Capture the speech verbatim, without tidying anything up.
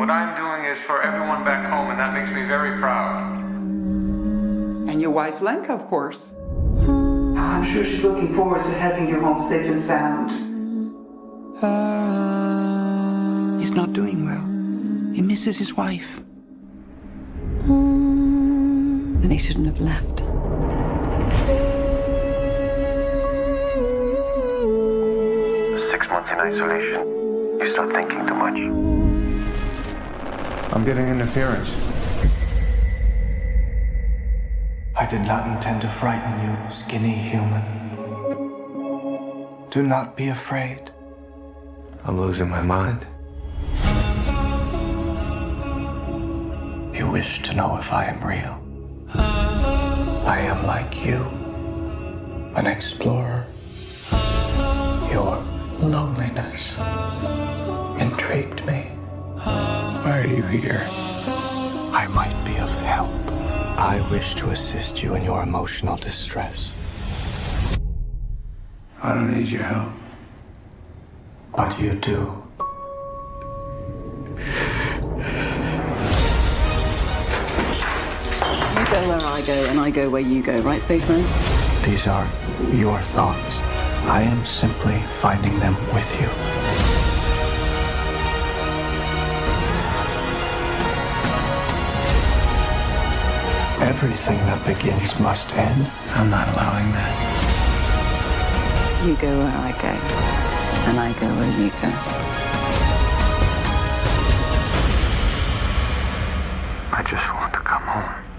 What I'm doing is for everyone back home, and that makes me very proud. And your wife, Lenka, of course. I'm sure she's looking forward to having you home safe and sound. He's not doing well. He misses his wife. And he shouldn't have left. Six months in isolation. You start thinking too much. I'm getting interference. I did not intend to frighten you, skinny human. Do not be afraid. I'm losing my mind. You wish to know if I am real. I am like you, an explorer. Your loneliness intrigued me. Why are you here? I might be of help. I wish to assist you in your emotional distress. I don't need your help. But you do. You go where I go, and I go where you go, right, Spaceman? These are your thoughts. I am simply finding them with you. Everything that begins must end. I'm not allowing that. You go where I go, and I go where you go. I just want to come home.